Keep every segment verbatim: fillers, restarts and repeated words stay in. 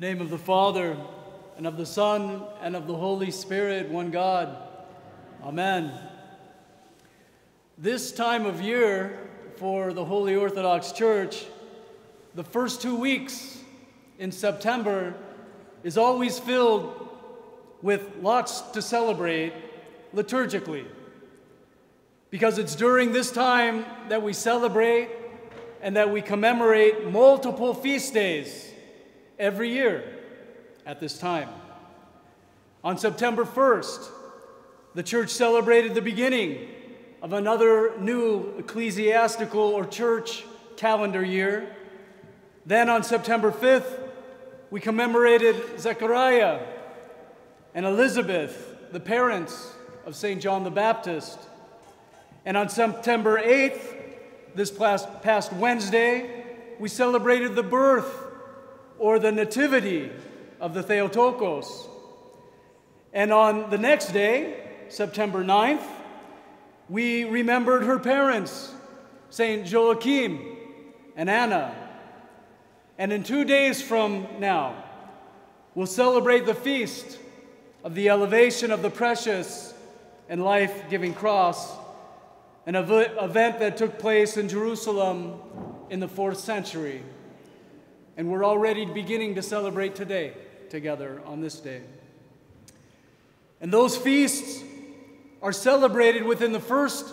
In the name of the Father, and of the Son, and of the Holy Spirit, one God. Amen. This time of year for the Holy Orthodox Church, the first two weeks in September is always filled with lots to celebrate liturgically, because it's during this time that we celebrate and that we commemorate multiple feast days every year at this time. On September first, the Church celebrated the beginning of another new ecclesiastical or church calendar year. Then on September fifth, we commemorated Zechariah and Elizabeth, the parents of Saint John the Baptist. And on September eighth, this past Wednesday, we celebrated the birth or the nativity of the Theotokos. And on the next day, September ninth, we remembered her parents, Saint Joachim and Anna. And in two days from now, we'll celebrate the feast of the elevation of the precious and life-giving cross, an ev event that took place in Jerusalem in the fourth century. And we're already beginning to celebrate today together on this day. And those feasts are celebrated within the first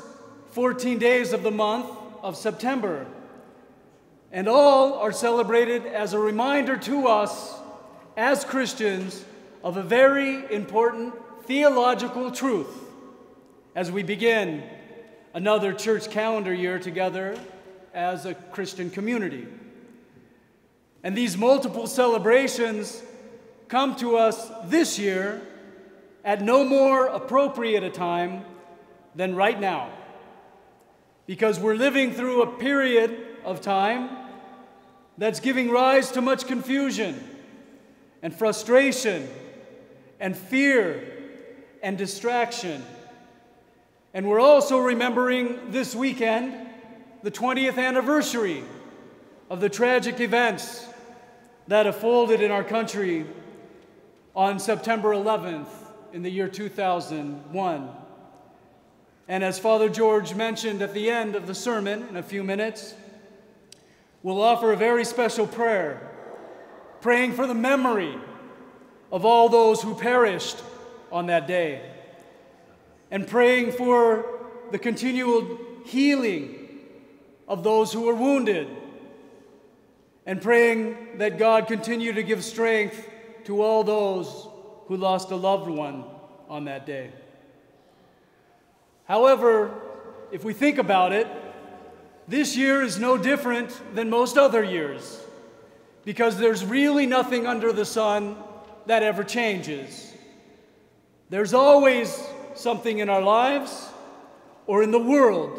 fourteen days of the month of September. And all are celebrated as a reminder to us as Christians of a very important theological truth as we begin another church calendar year together as a Christian community. And these multiple celebrations come to us this year at no more appropriate a time than right now, because we're living through a period of time that's giving rise to much confusion and frustration and fear and distraction. And we're also remembering this weekend the twentieth anniversary of the tragic events that unfolded in our country on September eleventh in the year two thousand one. And as Father George mentioned at the end of the sermon in a few minutes, we'll offer a very special prayer, praying for the memory of all those who perished on that day, and praying for the continual healing of those who were wounded, and praying that God continue to give strength to all those who lost a loved one on that day. However, if we think about it, this year is no different than most other years, because there's really nothing under the sun that ever changes. There's always something in our lives or in the world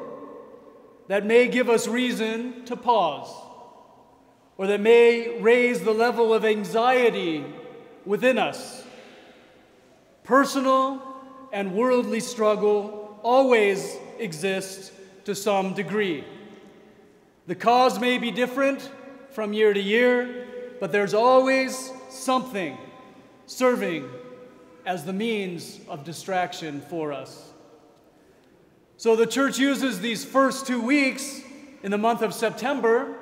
that may give us reason to pause, or that may raise the level of anxiety within us. Personal and worldly struggle always exists to some degree. The cause may be different from year to year, but there's always something serving as the means of distraction for us. So the Church uses these first two weeks in the month of September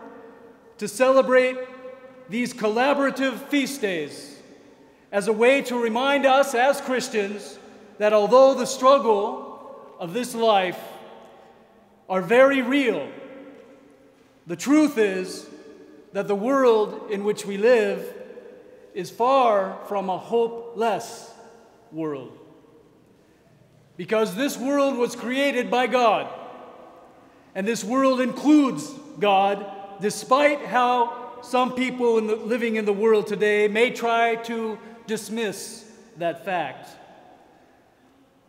to celebrate these collaborative feast days as a way to remind us as Christians that although the struggle of this life are very real, the truth is that the world in which we live is far from a hopeless world, because this world was created by God, and this world includes God, despite how some people in the, living in the world today may try to dismiss that fact.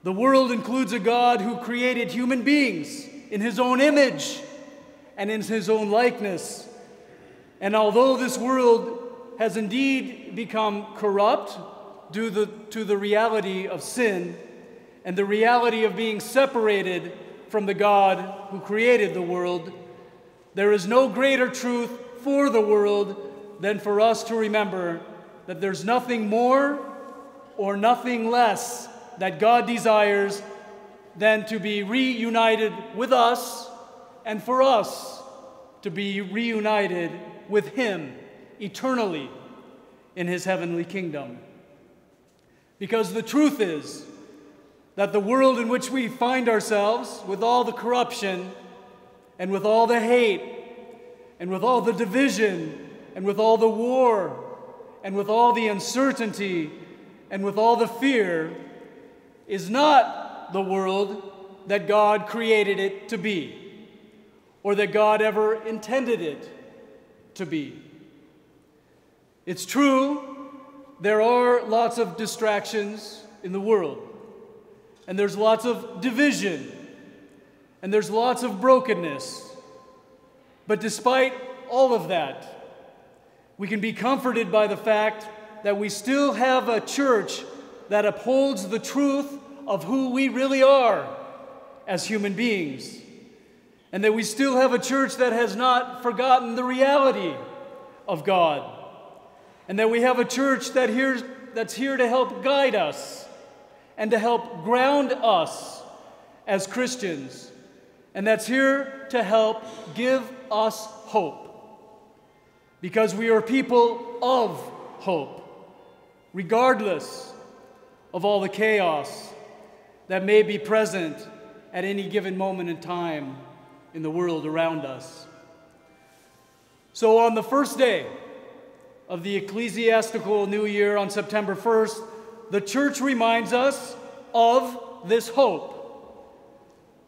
The world includes a God who created human beings in his own image and in his own likeness. And although this world has indeed become corrupt due the, to the reality of sin and the reality of being separated from the God who created the world, there is no greater truth for the world than for us to remember that there's nothing more or nothing less that God desires than to be reunited with us and for us to be reunited with Him eternally in His heavenly kingdom. Because the truth is that the world in which we find ourselves, with all the corruption and with all the hate and with all the division and with all the war and with all the uncertainty and with all the fear, is not the world that God created it to be, or that God ever intended it to be. It's true, there are lots of distractions in the world, and there's lots of division, and there's lots of brokenness. But despite all of that, we can be comforted by the fact that we still have a church that upholds the truth of who we really are as human beings, and that we still have a church that has not forgotten the reality of God, and that we have a church that here's, that's here to help guide us and to help ground us as Christians, and that's here to help give us hope, because we are people of hope, regardless of all the chaos that may be present at any given moment in time in the world around us. So on the first day of the ecclesiastical new year, on September first, the church reminds us of this hope,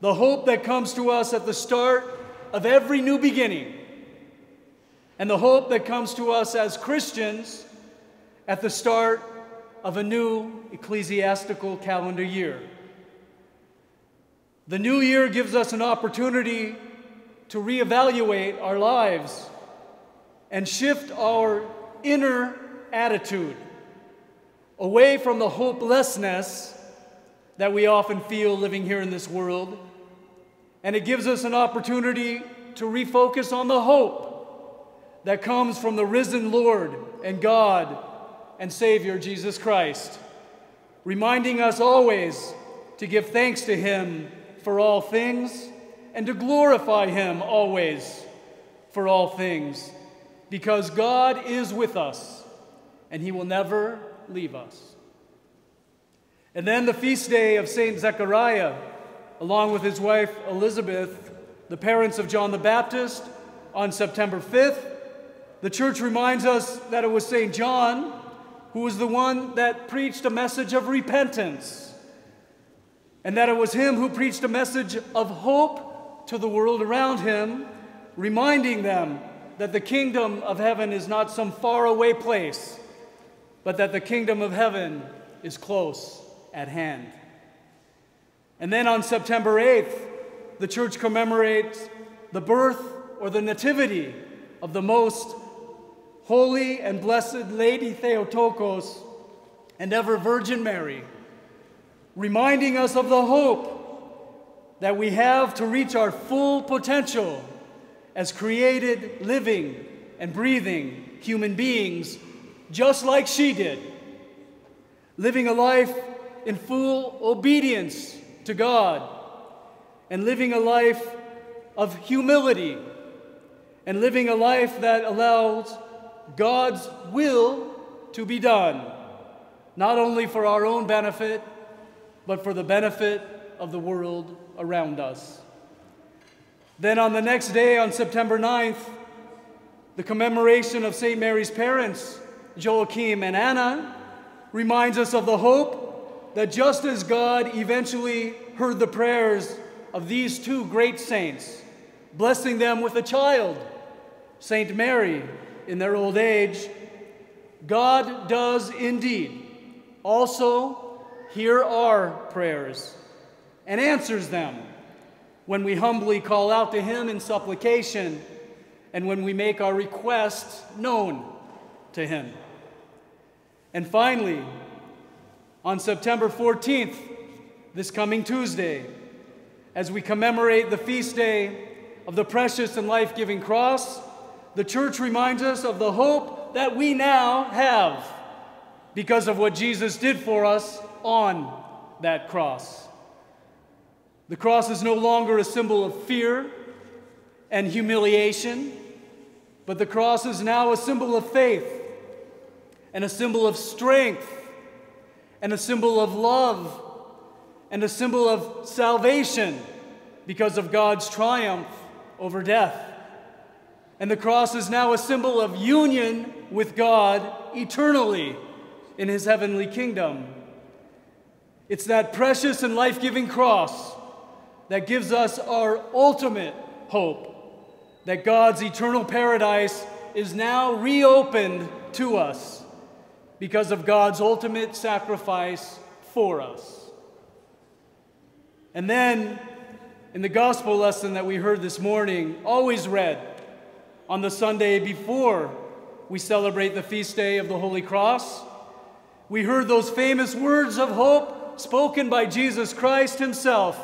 the hope that comes to us at the start of every new beginning, and the hope that comes to us as Christians at the start of a new ecclesiastical calendar year. The new year gives us an opportunity to reevaluate our lives and shift our inner attitude away from the hopelessness that we often feel living here in this world, and it gives us an opportunity to refocus on the hope that comes from the risen Lord and God and Savior Jesus Christ, reminding us always to give thanks to Him for all things and to glorify Him always for all things, because God is with us and He will never leave us. And then the feast day of Saint Zechariah, along with his wife Elizabeth, the parents of John the Baptist, on September fifth, the church reminds us that it was Saint John who was the one that preached a message of repentance, and that it was him who preached a message of hope to the world around him, reminding them that the kingdom of heaven is not some faraway place, but that the kingdom of heaven is close at hand. And then on September eighth, the church commemorates the birth or the nativity of the most holy and blessed Lady Theotokos and ever Virgin Mary, reminding us of the hope that we have to reach our full potential as created, living, and breathing human beings, just like she did, living a life in full obedience to God, and living a life of humility, and living a life that allows God's will to be done, not only for our own benefit, but for the benefit of the world around us. Then on the next day, on September ninth, the commemoration of Saint Mary's parents, Joachim and Anna, reminds us of the hope that just as God eventually heard the prayers of these two great saints, blessing them with a child, Saint Mary, in their old age, God does indeed also hear our prayers and answers them when we humbly call out to Him in supplication and when we make our requests known to Him. And finally, on September fourteenth, this coming Tuesday, as we commemorate the feast day of the precious and life-giving cross, the church reminds us of the hope that we now have because of what Jesus did for us on that cross. The cross is no longer a symbol of fear and humiliation, but the cross is now a symbol of faith and a symbol of strength and a symbol of love and a symbol of salvation because of God's triumph over death. And the cross is now a symbol of union with God eternally in His heavenly kingdom. It's that precious and life-giving cross that gives us our ultimate hope that God's eternal paradise is now reopened to us because of God's ultimate sacrifice for us. And then, in the gospel lesson that we heard this morning, always read on the Sunday before we celebrate the feast day of the Holy Cross, we heard those famous words of hope spoken by Jesus Christ Himself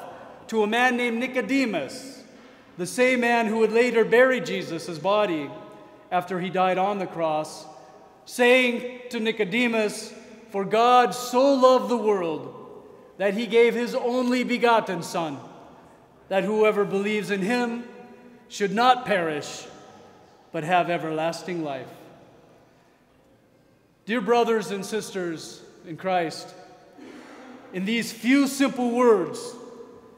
to a man named Nicodemus, the same man who would later bury Jesus' body after He died on the cross, saying to Nicodemus, "For God so loved the world that He gave His only begotten Son, that whoever believes in Him should not perish, but have everlasting life." Dear brothers and sisters in Christ, in these few simple words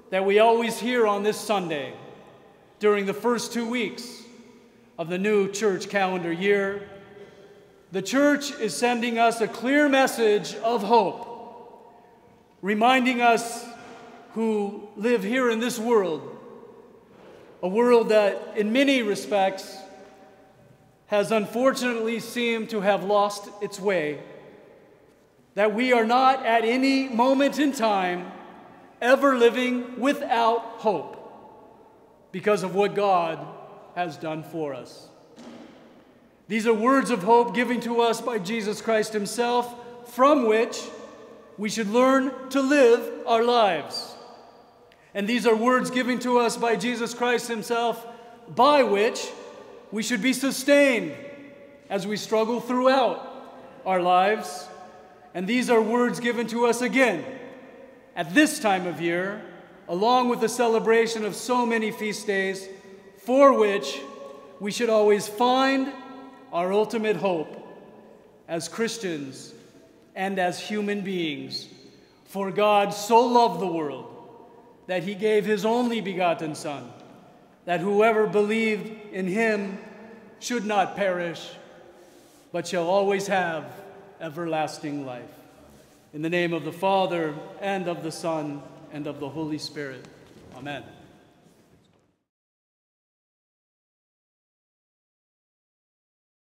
that we always hear on this Sunday during the first two weeks of the new church calendar year, the church is sending us a clear message of hope, reminding us who live here in this world, a world that in many respects has unfortunately seemed to have lost its way, that we are not at any moment in time ever living without hope because of what God has done for us. These are words of hope given to us by Jesus Christ Himself, from which we should learn to live our lives. And these are words given to us by Jesus Christ Himself, by which we should be sustained as we struggle throughout our lives. And these are words given to us again at this time of year, along with the celebration of so many feast days, for which we should always find our ultimate hope as Christians and as human beings. For God so loved the world that He gave His only begotten Son, that whoever believed in Him should not perish, but shall always have everlasting life. In the name of the Father, and of the Son, and of the Holy Spirit. Amen.